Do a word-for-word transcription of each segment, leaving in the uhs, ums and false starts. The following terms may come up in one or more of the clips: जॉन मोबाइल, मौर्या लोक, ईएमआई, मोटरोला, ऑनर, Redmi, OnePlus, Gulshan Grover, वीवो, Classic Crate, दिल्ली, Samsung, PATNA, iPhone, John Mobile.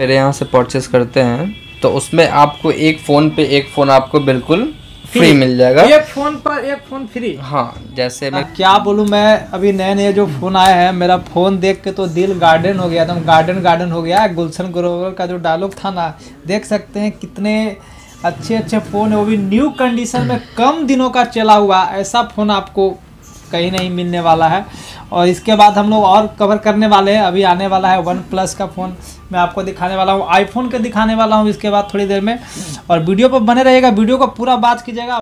मेरे यहाँ से परचेस करते हैं तो उसमें आपको एक फ़ोन पे एक फ़ोन आपको बिल्कुल फ्री मिल जाएगा, एक फ़ोन पर एक फ़ोन फ्री। हाँ जैसे मैं क्या बोलूँ, मैं अभी नए नए जो फ़ोन आया है, मेरा फ़ोन देख के तो दिल गार्डन हो गया, एकदम गार्डन गार्डन हो गया। गुलशन ग्रोवर का जो डायलॉग था ना, देख सकते हैं कितने अच्छे अच्छे फ़ोन है, वो भी न्यू कंडीशन में कम दिनों का चला हुआ, ऐसा फ़ोन आपको कहीं नहीं मिलने वाला है। और इसके बाद हम लोग और कवर करने वाले हैं, अभी आने वाला है वन प्लस का फ़ोन, मैं आपको दिखाने वाला हूँ, आईफोन के दिखाने वाला हूँ इसके बाद थोड़ी देर में। और वीडियो पर बने रहिएगा, वीडियो को पूरा बात कीजिएगा।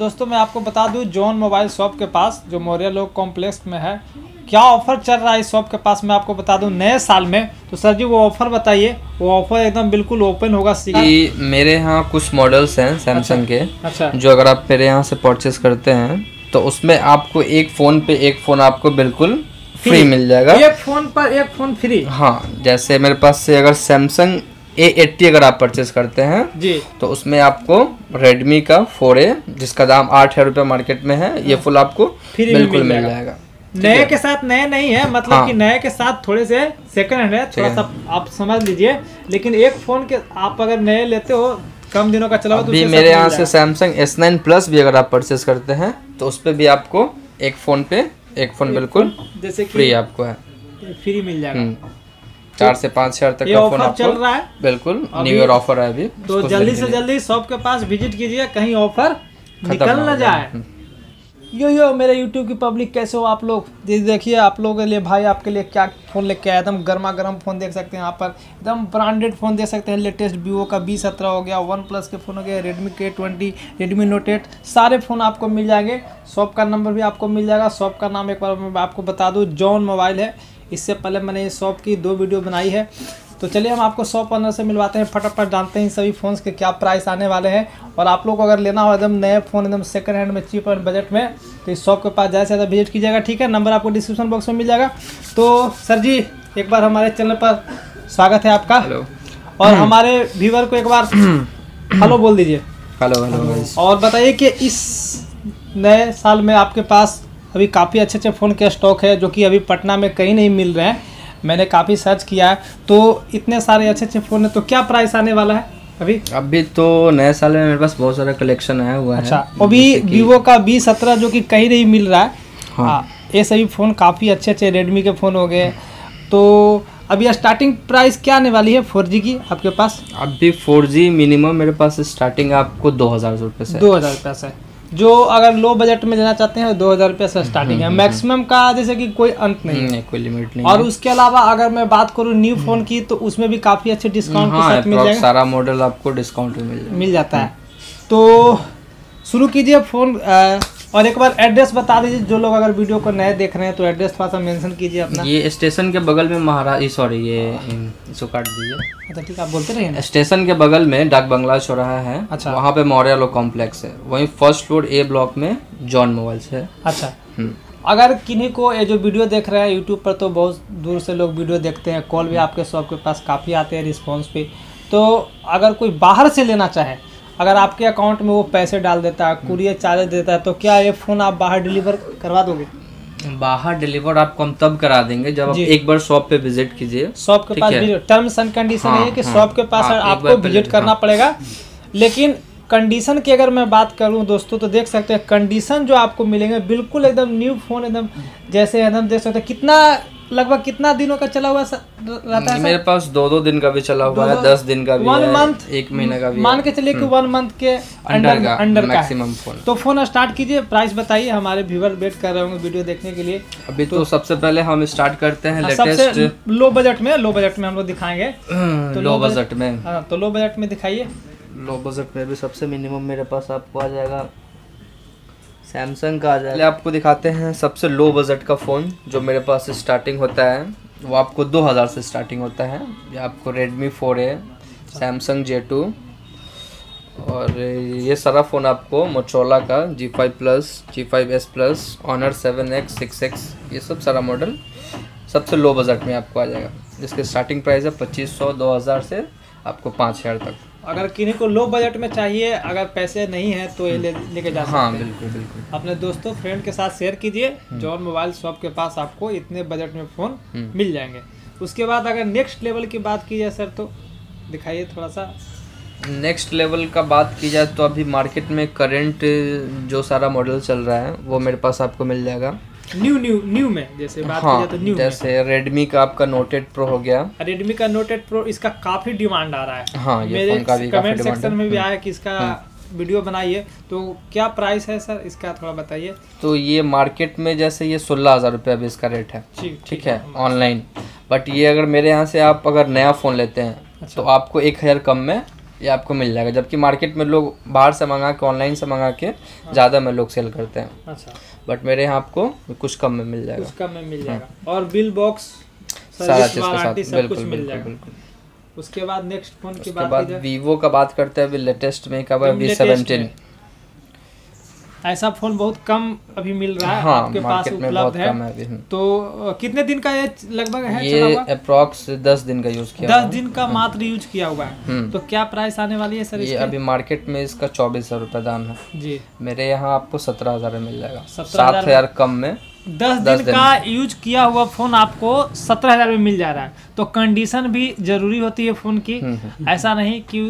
दोस्तों मैं आपको बता दूं, जॉन मोबाइल शॉप के पास जो मौर्या लोक कॉम्प्लेक्स में है, क्या ऑफर चल रहा है इस शॉप के पास, मैं आपको बता दूं नए साल में। तो सर जी वो ऑफर बताइए। वो ऑफर एकदम बिल्कुल ओपन होगा कि मेरे यहाँ कुछ मॉडल्स हैं सैमसंग के, अच्छा, जो अगर आप मेरे यहाँ से परचेस करते हैं तो उसमें आपको एक फ़ोन पे एक फ़ोन आपको बिल्कुल फ्री मिल जाएगा, एक फ़ोन पर एक फ़ोन फ्री। हाँ जैसे मेरे पास से अगर सैमसंग ए अस्सी अगर आप परचेस करते हैं जी, तो उसमें आपको रेडमी का फोर ए जिसका दाम आठ हज़ार रुपये मार्केट में है, ये फुल आपको बिल्कुल मिल जाएगा। नए के साथ नए नहीं है, मतलब हाँ। कि नए के साथ थोड़े से सेकंड हैंड है, थोड़ा सा आप समझ लीजिए। लेकिन एक फ़ोन के आप अगर नए लेते हो, कम दिनों का चलाओ तो मेरे यहाँ से सैमसंग एस नाइन प्लस भी अगर आप परचेस करते हैं तो उस पर भी आपको एक फ़ोन पे एक फ़ोन बिल्कुल जैसे फ्री आपको है, फ्री मिल जाएगा। चार से पाँच हजार तक का फोन चल रहा है, बिल्कुल न्यू ईयर ऑफर है अभी, तो जल्दी से जल्दी शॉप के पास विजिट कीजिए, कहीं ऑफर निकल ना जाए। यो यो मेरे यूट्यूब की पब्लिक, कैसे हो आप लोग? देखिए आप लोगों के लिए भाई, आपके लिए क्या फ़ोन लेके आया, एकदम गर्मा गर्म फ़ोन देख सकते हैं यहाँ पर, एकदम ब्रांडेड फ़ोन देख सकते हैं। लेटेस्ट वीवो का बी सत्रह हो गया, वन प्लस के फ़ोन हो गया, Redmi K twenty, Redmi Note eight, सारे फ़ोन आपको मिल जाएंगे। शॉप का नंबर भी आपको मिल जाएगा। शॉप का नाम एक बार मैं आपको बता दूँ, जॉन मोबाइल है। इससे पहले मैंने इस शॉप की दो वीडियो बनाई है, तो चलिए हम आपको शॉप ऑनर से मिलवाते हैं, फटाफट जानते हैं सभी फ़ोन्स के क्या प्राइस आने वाले हैं। और आप लोग को अगर लेना हो एकदम नए फ़ोन, एकदम सेकंड हैंड में, चीप एंड बजट में, तो इस शॉप के पास ज़्यादा से ज़्यादा विजिट कीजिएगा, ठीक है। नंबर आपको डिस्क्रिप्शन बॉक्स में मिल जाएगा। तो सर जी एक बार हमारे चैनल पर स्वागत है आपका। हेलो। और हमारे व्यूअर को एक बार हेलो बोल दीजिए। Hello hello. और बताइए कि इस नए साल में आपके पास अभी काफ़ी अच्छे अच्छे फ़ोन के स्टॉक है, जो कि अभी पटना में कहीं नहीं मिल रहे हैं, मैंने काफ़ी सर्च किया है। तो इतने सारे अच्छे अच्छे फ़ोन है, तो क्या प्राइस आने वाला है अभी? अभी तो नए साल में मेरे पास बहुत सारा कलेक्शन आया हुआ है। अच्छा, अभी वीवो का बी सत्रह जो कि कहीं नहीं मिल रहा है, हाँ ये सभी फ़ोन काफ़ी अच्छे अच्छे, रेडमी के फ़ोन हो गए। तो अभी स्टार्टिंग प्राइस क्या आने वाली है फोर जी की आपके पास? अभी फोर जी मिनिमम मेरे पास स्टार्टिंग आपको दो हज़ार रुपये से दो हज़ार रुपये से जो अगर लो बजट में लेना चाहते हैं, दो हज़ार रुपये से स्टार्टिंग है मैक्सिमम का, जैसे कि कोई अंत नहीं, नहीं कोई लिमिट नहीं। और उसके अलावा अगर मैं बात करूं न्यू फ़ोन की, तो उसमें भी काफ़ी अच्छे डिस्काउंट के साथ मिल जाएगा, सारा मॉडल आपको डिस्काउंट में मिल जाएगा, मिल जाता है। तो शुरू कीजिए फ़ोन, और एक बार एड्रेस बता दीजिए, जो लोग अगर वीडियो को नए देख रहे हैं तो एड्रेस थोड़ा सा मेंशन कीजिए अपना। ये स्टेशन के बगल में महाराज, सॉरी ये इसको काट दीजिए। अच्छा ठीक है, आप बोलते रहिए। स्टेशन के बगल में डाक बंगला चौराहा है, अच्छा, वहाँ पे मौर्या लोक कॉम्प्लेक्स है, वहीं फर्स्ट फ्लोर ए ब्लॉक में जॉन मोबाइल्स है। अच्छा, अगर किन्हीं को ये जो वीडियो देख रहे हैं यूट्यूब पर, तो बहुत दूर से लोग वीडियो देखते हैं, कॉल भी आपके शॉप के पास काफ़ी आते हैं रिस्पॉन्स पे। तो अगर कोई बाहर से लेना चाहे, अगर आपके अकाउंट में वो पैसे डाल देता है, कुरियर चार्ज देता है, तो क्या ये फ़ोन आप बाहर डिलीवर करवा दोगे? बाहर डिलीवर आपको हम तब करा देंगे जब आप एक बार शॉप पे विजिट कीजिए। शॉप के पास टर्म्स एंड कंडीशन है कि शॉप के पास आपको विजिट करना पड़ेगा। लेकिन कंडीशन की अगर मैं बात करूं दोस्तों, तो देख सकते हैं कंडीशन जो आपको मिलेंगे बिल्कुल एकदम न्यू फ़ोन, एकदम जैसे एकदम देख सकते हैं। कितना लगभग कितना दिनों का चला हुआ रहता है? मेरे पास दो दो दिन का भी चला हुआ है, दस दिन का भी, वन मंथ, एक महीने का भी, मान के चलिए कि वन मंथ के अंडर का अंडर मैक्सिमम फोन। तो फोन स्टार्ट कीजिए, प्राइस बताइए, हमारे व्यूअर वेट कर रहे होंगे वीडियो देखने के लिए। अभी तो, तो सबसे पहले हम स्टार्ट करते हैं लेटेस्ट लो बजट में। लो बजट में हम लोग दिखाएंगे, तो लो बजट में, तो लो बजट में दिखाइए। लो बजट में भी सबसे मिनिमम मेरे पास आपको आ जाएगा सैमसंग का आ जाएगा। आपको दिखाते हैं सबसे लो बजट का फ़ोन, जो मेरे पास स्टार्टिंग होता है वो आपको दो हज़ार से स्टार्टिंग होता है। ये आपको Redmi four A, Samsung J two, और ये सारा फ़ोन आपको मोटरोला का G five plus, G five S plus, ऑनर seven X, six X ये सब सारा मॉडल सबसे लो बजट में आपको आ जाएगा, जिसके स्टार्टिंग प्राइस है पच्चीस सौ दो हज़ार से आपको पाँच हज़ार तक। अगर किन्हीं को लो बजट में चाहिए, अगर पैसे नहीं है तो ये ले लेके जा सकते हैं। हाँ बिल्कुल बिल्कुल, अपने दोस्तों फ्रेंड के साथ शेयर कीजिए। जॉन मोबाइल शॉप के पास आपको इतने बजट में फ़ोन मिल जाएंगे। उसके बाद अगर नेक्स्ट लेवल की बात की जाए सर, तो दिखाइए थोड़ा सा। नेक्स्ट लेवल का बात की जाए तो अभी मार्केट में करेंट जो सारा मॉडल चल रहा है वो मेरे पास आपको मिल जाएगा न्यू न्यू न्यू में। जैसे बात हाँ, की जाए तो न्यू जैसे रेडमी का आपका नोटेड प्रो हो गया। रेडमी का नोटेड प्रो, इसका काफ़ी डिमांड आ रहा है। हाँ, ये मेरे काफी कमेंट सेक्शन में भी आया कि इसका वीडियो बनाइए, तो क्या प्राइस है सर इसका थोड़ा बताइए। तो ये मार्केट में जैसे ये सोलह हज़ार रुपये अभी इसका रेट है, ठीक है ऑनलाइन। बट ये अगर मेरे यहाँ से आप अगर नया फ़ोन लेते हैं तो आपको एक हज़ार कम में ये आपको मिल जाएगा, जबकि मार्केट में लोग बाहर से मंगा के, ऑनलाइन से मंगा के ज़्यादा में लोग सेल करते हैं। अच्छा, बट मेरे यहाँ आपको कुछ कम में मिल जाएगा, कुछ कम में मिल जाएगा। हाँ। और बिल बॉक्स सारा चीज़ के साथ बिल्कुल बिल्कुल, मिल जाएगा। बिल्कुल। उसके बाद नेक्स्ट फोन की बात बाद वीवो का बात करते हैं। अभी लेटेस्ट में का वी सेवनटीन, ऐसा फ़ोन बहुत कम अभी मिल रहा है। हाँ, आपके पास उपलब्ध है, है तो कितने दिन का ये लगभग है? ये अप्रॉक्स दस दिन का यूज़ किया, दस दिन का मात्र यूज किया हुआ है। तो क्या प्राइस आने वाली है सर? ये अभी मार्केट में इसका चौबीस हज़ार रुपये दाम है जी, मेरे यहाँ आपको सत्रह हज़ार में मिल जाएगा। सात हज़ार कम में दस दिन का यूज किया हुआ फ़ोन आपको सत्रह हज़ार में मिल जा रहा है। तो कंडीशन भी ज़रूरी होती है फ़ोन की, ऐसा नहीं कि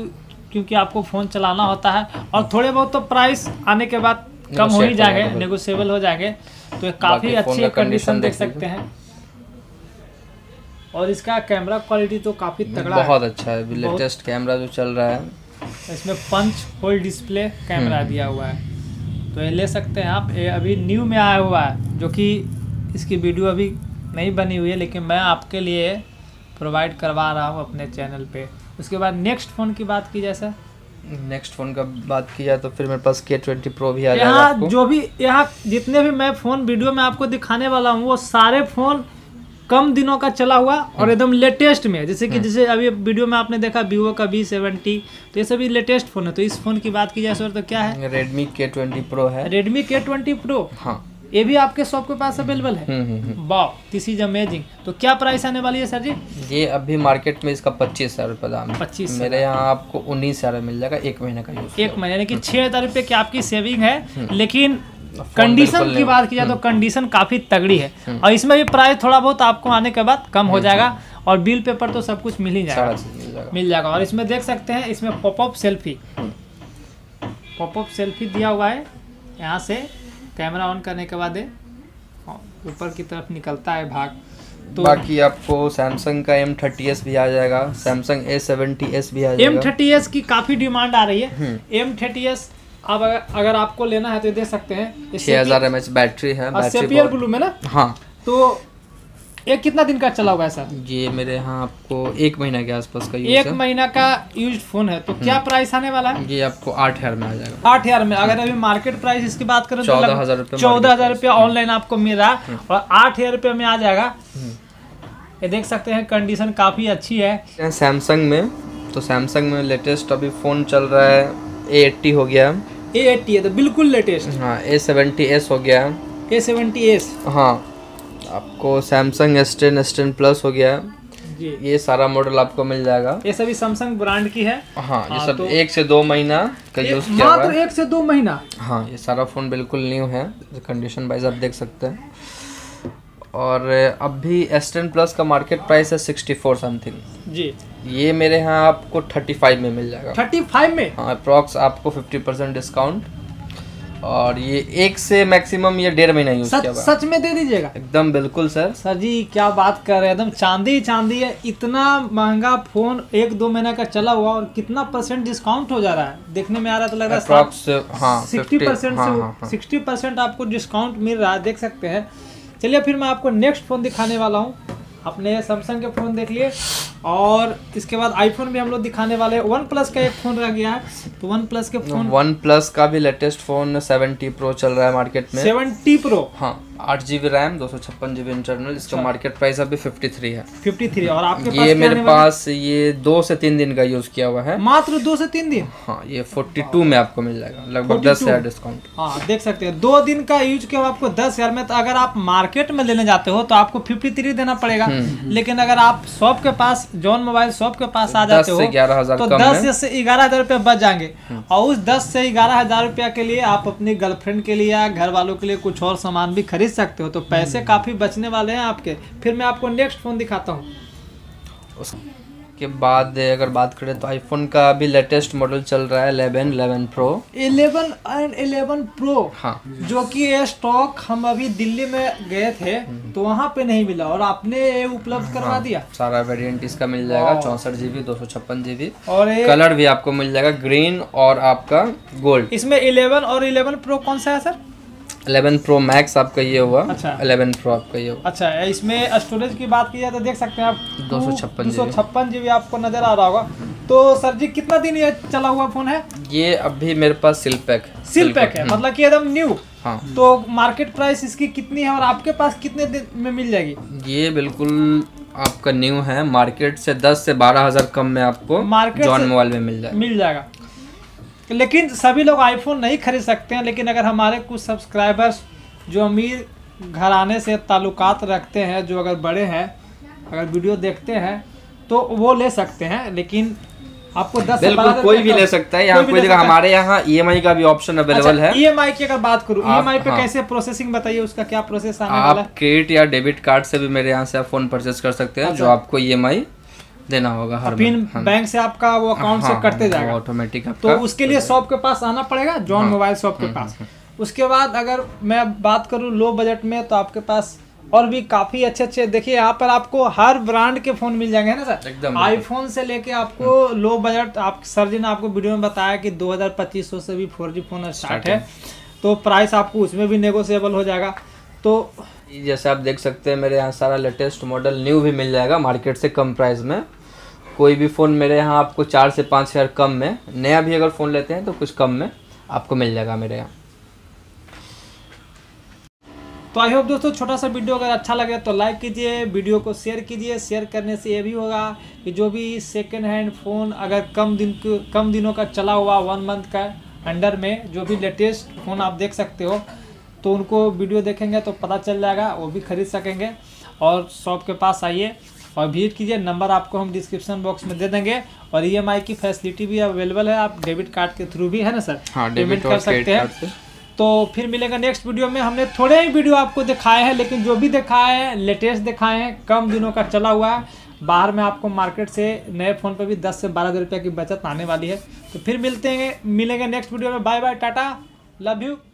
क्योंकि आपको फ़ोन चलाना होता है, और थोड़े बहुत तो प्राइस आने के बाद कम हो ही जाएंगे, नेगोशिएबल हो जाएंगे। तो काफ़ी अच्छी कंडीशन देख सकते हैं, और इसका कैमरा क्वालिटी तो काफ़ी तगड़ा, बहुत अच्छा है। लेटेस्ट कैमरा जो चल रहा है, इसमें पंच होल डिस्प्ले कैमरा दिया हुआ है, तो ये ले सकते हैं आप। ये अभी न्यू में आया हुआ है, जो कि इसकी वीडियो अभी नहीं बनी हुई है, लेकिन मैं आपके लिए प्रोवाइड करवा रहा हूँ अपने चैनल पर। उसके बाद नेक्स्ट फ़ोन की बात की जाए सर। नेक्स्ट फ़ोन का बात की जाए तो फिर मेरे पास के ट्वेंटी प्रो भी आ जाएगा। यहाँ जो भी यहाँ जितने भी मैं फ़ोन वीडियो में आपको दिखाने वाला हूँ, वो सारे फ़ोन कम दिनों का चला हुआ और एकदम लेटेस्ट में, जैसे कि जैसे अभी वीडियो में आपने देखा वीवो का वी सेवेंटी, तो ये सभी लेटेस्ट फ़ोन है। तो इस फ़ोन की बात की जाए सर तो क्या है? रेडमी के ट्वेंटी प्रो है, रेडमी के ट्वेंटी प्रो। हाँ, ये भी आपके शॉप के पास अवेलेबल है। वाह, दिस इज अमेजिंग। तो क्या प्राइस आने वाली है सर जी? ये अभी मार्केट में इसका पच्चीस हज़ार रुपये दाम है, पच्चीस। मेरे यहाँ आपको उन्नीस हज़ार मिल जाएगा, एक महीने का यूज़, एक महीने यानी कि छः हज़ार रुपये की आपकी सेविंग है। लेकिन कंडीशन की बात की जाए तो कंडीशन काफ़ी तगड़ी है, और इसमें भी प्राइस थोड़ा बहुत आपको आने के बाद कम हो जाएगा, और बिल पेपर तो सब कुछ मिल ही जाएगा, मिल जाएगा। और इसमें देख सकते हैं, इसमें पॉपअप सेल्फी, पॉपअप सेल्फी दिया हुआ है। यहाँ से कैमरा ऑन करने के बाद ऊपर की तरफ निकलता है भाग। तो बाकी आपको सैमसंग का एम थर्टी एस भी आ जाएगा, सैमसंग ए सेवेंटी एस भी आ जाएगा। एम थर्टी एस की काफ़ी डिमांड आ रही है। एम थर्टी एस अब अगर आपको लेना है तो दे सकते हैं। छः हज़ार एम एच बैटरी है, सेपियर ब्लू में ना। हाँ, तो ये कितना दिन का चला हुआ है सर? ये मेरे यहाँ आपको एक महीना के आसपास का यूज, एक महीना का यूज फोन है। तो क्या प्राइस आने वाला है? ये आपको आठ हज़ार में आ जाएगा, आठ हज़ार में। अगर अभी मार्केट प्राइस इसकी बात करें तो चौदह हज़ार रुपये, चौदह हज़ार रुपये ऑनलाइन आपको मिला, और आठ हज़ार रुपये में आ जाएगा। ये देख सकते हैं कंडीशन काफ़ी अच्छी है। सैमसंग में तो सैमसंग में लेटेस्ट अभी फ़ोन चल रहा है, ए एट्टी हो गया, ए एट्टी है तो बिल्कुल लेटेस्ट। हाँ, ए सेवेंटी एस हो गया, ए सेवेंटी एस। हाँ, आपको Samsung S ten, S ten plus हो गया जी, ये सारा मॉडल आपको मिल जाएगा। ये सभी सैमसंग ब्रांड की है। हाँ, ये सब तो एक से दो महीना का यूज किया हुआ है, मात्र एक से दो महीना। हाँ, ये सारा फ़ोन बिल्कुल न्यू है, कंडीशन वाइज आप देख सकते हैं। और अभी एस टेन प्लस का मार्केट प्राइस है सिक्सटी फोर समथिंग जी, ये मेरे यहाँ आपको थर्टी फाइव में मिल जाएगा, थर्टी फाइव में। हाँ, अप्रॉक्स आपको फिफ्टी परसेंट डिस्काउंट, और ये एक से मैक्सिमम ये डेढ़ महीना यूज किया। सच में दे दीजिएगा एकदम? बिल्कुल सर। सर जी क्या बात कर रहे हैं, एकदम चांदी चांदी है। इतना महंगा फोन एक दो महीना का चला हुआ, और कितना परसेंट डिस्काउंट हो जा रहा है, देखने में आ रहा तो लग रहा है हाँ, सिक्सटी परसेंट हाँ, से हाँ, हाँ। सिक्सटी परसेंट आपको डिस्काउंट मिल रहा है, देख सकते हैं। चलिए फिर मैं आपको नेक्स्ट फोन दिखाने वाला हूँ। अपने सैमसंग के फोन देख लिए। और इसके बाद आईफोन भी हम लोग दिखाने वाले हैं। वन प्लस का एक फ़ोन रह गया है, तो वन प्लस के फोन वन प्लस का भी लेटेस्ट फ़ोन सेवेंटी प्रो चल रहा है मार्केट में। सेवेंटी प्रो हाँ, आठ जी बी रैम, दो सौ छप्पन जी बी इंटरनल। इसका मार्केट प्राइस अभी फिफ्टी थ्री है। फिफ्टी थ्री और आपके ये मेरे पास ये दो से तीन दिन का यूज़ किया हुआ है, मात्र दो से तीन दिन। हाँ, ये फोर्टी टू में आपको मिल जाएगा, लगभग दस हज़ार डिस्काउंट। हाँ, देख सकते हैं दो दिन का यूज किया आपको दस हज़ार में। तो अगर आप मार्केट में लेने जाते हो तो आपको फिफ्टी थ्री देना पड़ेगा, लेकिन अगर आप शॉप के पास जॉन मोबाइल शॉप के पास आ जाते हो तो दस से ग्यारह हजार रुपया बच जाएंगे। और उस दस से ग्यारह हजार रुपया के लिए आप अपनी गर्लफ्रेंड के लिए या घर वालों के लिए कुछ और सामान भी खरीद सकते हो, तो पैसे काफी बचने वाले हैं आपके। फिर मैं आपको नेक्स्ट फोन दिखाता हूँ। के बाद अगर बात करें तो आईफोन का अभी लेटेस्ट मॉडल चल रहा है eleven eleven pro eleven and eleven pro. हाँ, जो कि ये स्टॉक हम अभी दिल्ली में गए थे तो वहाँ पे नहीं मिला और आपने ये उपलब्ध करवा हाँ, दिया। सारा वेरिएंट इसका मिल जाएगा, चौंसठ जीबी दो सौ छप्पन जीबी और कलर भी आपको मिल जाएगा ग्रीन और आपका गोल्ड। इसमें इलेवन और इलेवन प्रो कौन सा है सर? इलेवन प्रो मैक्स आपका ये हुआ। अच्छा, इलेवन प्रो आपका ये हुआ। अच्छा, इसमें स्टोरेज की बात की जाए तो देख सकते हैं आप दो सौ छप्पन दो सौ छप्पन जी बी आपको नजर आ रहा होगा। तो सर जी कितना दिन ये चला हुआ फोन है? ये अभी मेरे पास सिल पैक सिल पैक है, मतलब कि एकदम न्यू। हाँ, तो मार्केट प्राइस इसकी कितनी है और आपके पास कितने दिन में मिल जाएगी? ये बिल्कुल आपका न्यू है, मार्केट से दस से बारह हजार कम में आपको मार्केट जॉन मोबाइल में मिल जाएगा मिल जाएगा लेकिन सभी लोग आईफोन नहीं खरीद सकते हैं। लेकिन अगर हमारे कुछ सब्सक्राइबर्स जो अमीर घराने से ताल्लुकात रखते हैं, जो अगर बड़े हैं, अगर वीडियो देखते हैं तो वो ले सकते हैं। लेकिन आपको दस बिल्कुल कोई भी ले सकता है, यहाँ कोई जगह हमारे यहाँ ई एम आई का भी ऑप्शन अवेलेबल है। ई एम आई की अगर बात करूँ, ई एम आई पे कैसे प्रोसेसिंग बताइए, उसका क्या प्रोसेस आने वाला है? आप क्रेडिट या डेबिट कार्ड से भी मेरे यहाँ से आप फोन परचेज कर सकते हैं, जो आपको ई एम आई देना होगा हर पिन। हाँ, बैंक से आपका वो अकाउंट हाँ, से कटते हाँ, जाएगा ऑटोमेटिक। तो उसके लिए शॉप के पास आना पड़ेगा, जॉन हाँ, मोबाइल शॉप के हाँ, पास हाँ, उसके बाद अगर मैं बात करूँ लो बजट में तो आपके पास और भी काफ़ी अच्छे अच्छे देखिए यहाँ पर आपको हर ब्रांड के फ़ोन मिल जाएंगे ना सर। एकदम आईफोन से लेके आपको लो बजट। आप सर जी ने आपको वीडियो में बताया कि दो हज़ार पच्चीस सौ से भी फोर जी फ़ोन स्टार्ट है, तो प्राइस आपको उसमें भी नेगोशिएबल हो जाएगा। तो जैसे आप देख सकते हैं मेरे यहाँ सारा लेटेस्ट मॉडल न्यू भी मिल जाएगा मार्केट से कम प्राइस में। कोई भी फ़ोन मेरे यहाँ आपको चार से पाँच हज़ार कम में, नया भी अगर फ़ोन लेते हैं तो कुछ कम में आपको मिल जाएगा मेरे यहाँ। तो आई होप दोस्तों छोटा सा वीडियो अगर अच्छा लगे तो लाइक कीजिए, वीडियो को शेयर कीजिए। शेयर करने से ये भी होगा कि जो भी सेकेंड हैंड फ़ोन अगर कम दिन कम दिनों का चला हुआ, वन मंथ का अंडर में जो भी लेटेस्ट फ़ोन आप देख सकते हो, तो उनको वीडियो देखेंगे तो पता चल जाएगा, वो भी खरीद सकेंगे। और शॉप के पास आइए और विजिट कीजिए, नंबर आपको हम डिस्क्रिप्शन बॉक्स में दे देंगे। और ईएमआई की फैसिलिटी भी अवेलेबल है, आप डेबिट कार्ड के थ्रू भी है ना सर, हाँ, डेबिट कर सकते हैं। तो फिर मिलेगा नेक्स्ट वीडियो में। हमने थोड़े ही वीडियो आपको दिखाए हैं, लेकिन जो भी दिखाए हैं लेटेस्ट दिखाए हैं, कम दिनों का चला हुआ है। बाहर में आपको मार्केट से नए फ़ोन पर भी दस से बारह हज़ार रुपये की बचत आने वाली है। तो फिर मिलते हैं मिलेंगे नेक्स्ट वीडियो में। Bye bye, tata, love you.